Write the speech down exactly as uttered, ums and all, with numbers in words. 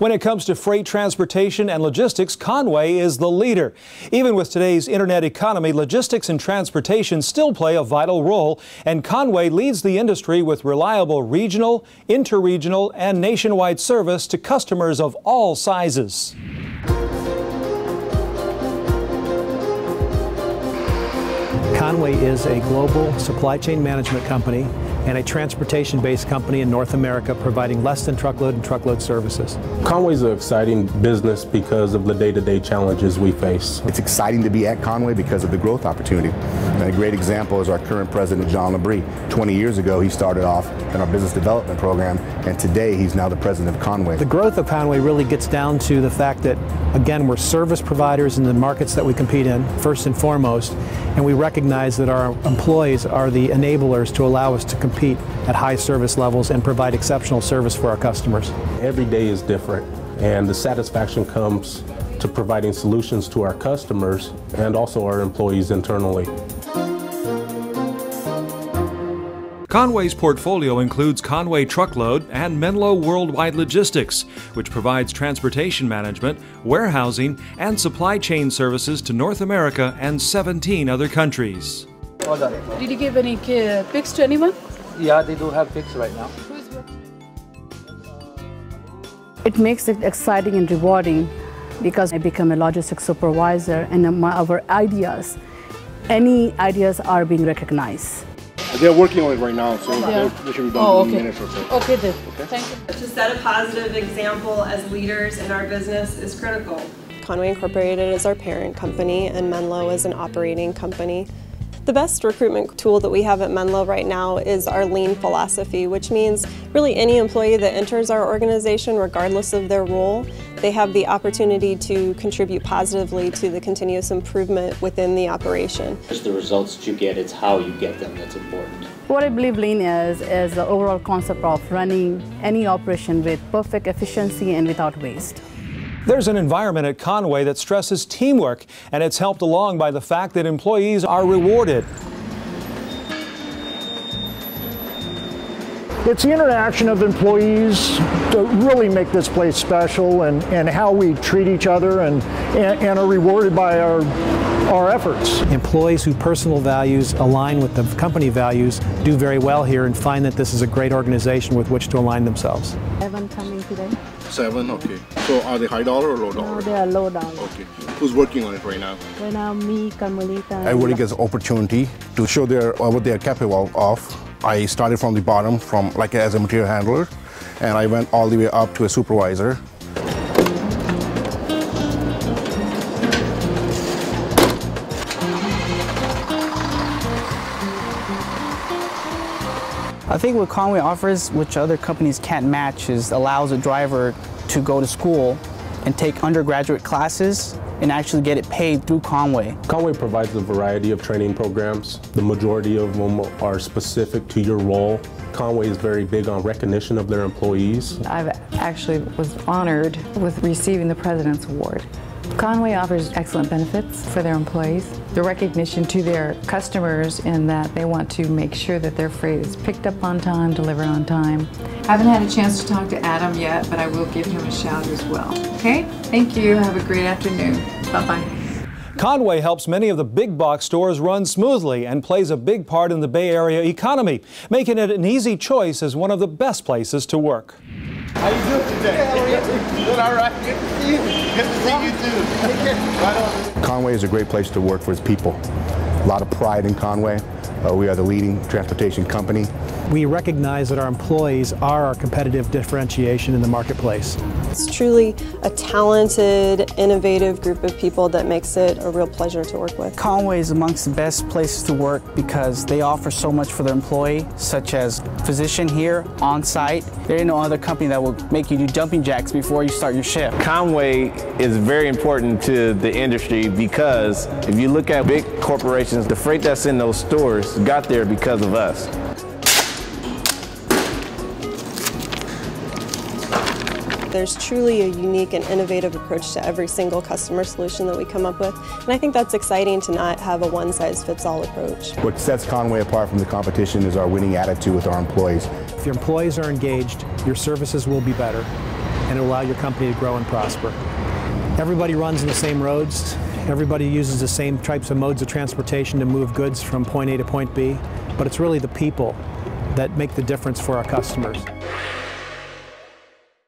When it comes to freight transportation and logistics, Con-way is the leader. Even with today's internet economy, logistics and transportation still play a vital role, and Con-way leads the industry with reliable regional, interregional, and nationwide service to customers of all sizes. Con-way is a global supply chain management company and a transportation-based company in North America providing less-than-truckload and truckload services. Con-way's an exciting business because of the day-to-day challenges we face. It's exciting to be at Con-way because of the growth opportunity. And a great example is our current president, John Labrie. twenty years ago, he started off in our business development program, and today he's now the president of Con-way. The growth of Con-way really gets down to the fact that, again, we're service providers in the markets that we compete in, first and foremost, and we recognize that our employees are the enablers to allow us to compete compete at high service levels and provide exceptional service for our customers. Every day is different, and the satisfaction comes to providing solutions to our customers and also our employees internally. Con-way's portfolio includes Con-way Truckload and Menlo Worldwide Logistics, which provides transportation management, warehousing, and supply chain services to North America and seventeen other countries. Did you give any picks to anyone? Yeah, they do have picks right now. It makes it exciting and rewarding because I become a logistics supervisor, and my, our ideas, any ideas are being recognized. They're working on it right now, so yeah. They should be done oh, okay. in a minute or so. Okay, then. Okay. Thank you. To set a positive example as leaders in our business is critical. Con-way Incorporated is our parent company, and Menlo is an operating company. The best recruitment tool that we have at Menlo right now is our lean philosophy, which means really any employee that enters our organization, regardless of their role, they have the opportunity to contribute positively to the continuous improvement within the operation. It's the results that you get, it's how you get them that's important. What I believe lean is, is the overall concept of running any operation with perfect efficiency and without waste. There's an environment at Con-way that stresses teamwork, and it's helped along by the fact that employees are rewarded. It's the interaction of employees that really make this place special, and, and how we treat each other and, and, and are rewarded by our, our efforts. Employees whose personal values align with the company values do very well here and find that this is a great organization with which to align themselves. Evan coming today. Seven, okay. So are they high dollar or low dollar? No, they are low dollar. Okay. Who's working on it right now? Right now, me, Camilita. Everybody gets an opportunity to show their uh, what they are capable of. I started from the bottom, from like as a material handler, and I went all the way up to a supervisor. I think what Con-way offers, which other companies can't match, is allows a driver to go to school and take undergraduate classes and actually get it paid through Con-way. Con-way provides a variety of training programs. The majority of them are specific to your role. Con-way is very big on recognition of their employees. I've actually was honored with receiving the President's Award. Con-way offers excellent benefits for their employees. The recognition to their customers in that they want to make sure that their freight is picked up on time, delivered on time. I haven't had a chance to talk to Adam yet, but I will give him a shout as well. Okay? Thank you. Have a great afternoon. Bye-bye. Con-way helps many of the big box stores run smoothly and plays a big part in the Bay Area economy, making it an easy choice as one of the best places to work. How you doing today? How are you? Doing all right. Good to see you. Good to see you too. Right on. Con-way is a great place to work for its people. A lot of pride in Con-way. Uh, we are the leading transportation company. We recognize that our employees are our competitive differentiation in the marketplace. It's truly a talented, innovative group of people that makes it a real pleasure to work with. Con-way is amongst the best places to work because they offer so much for their employee, such as physician here, on-site. There ain't no other company that will make you do jumping jacks before you start your shift. Con-way is very important to the industry because if you look at big corporations, the freight that's in those stores got there because of us. There's truly a unique and innovative approach to every single customer solution that we come up with, and I think that's exciting to not have a one-size-fits-all approach. What sets Con-way apart from the competition is our winning attitude with our employees. If your employees are engaged, your services will be better. and it'll allow your company to grow and prosper. Everybody runs in the same roads. Everybody uses the same types of modes of transportation to move goods from point A to point B, but it's really the people that make the difference for our customers.